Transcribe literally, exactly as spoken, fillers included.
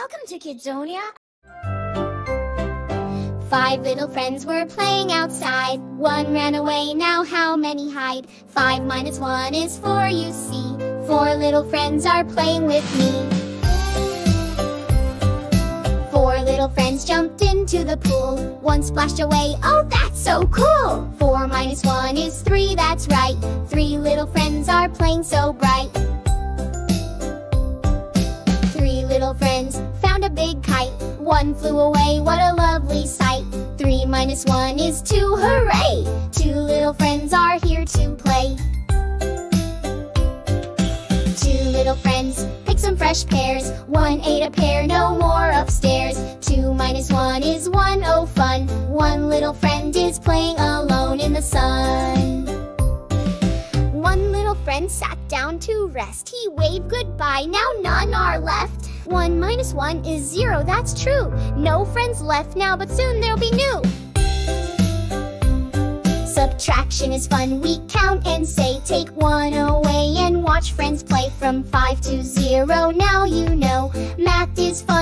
Welcome to KidsZonia. Five little friends were playing outside. One ran away, now how many hide? Five minus one is four, you see. Four little friends are playing with me. Four little friends jumped into the pool. One splashed away, oh that's so cool! Four minus one is three, that's right. Three little friends are playing so bright. Three little friends found a big kite. One flew away, what a lovely sight. Three minus one is two, hooray! Two little friends are here to play. Two little friends picked some fresh pears. One ate a pear, no more upstairs. Two minus one is one, oh fun! One little friend is playing alone in the sun. One little friend sat down to rest. He waved goodbye, now none are left. One minus one is zero, that's true. No friends left now, but soon there'll be new. Subtraction is fun, we count and say, take one away and watch friends play from five to zero. Now you know, math is fun.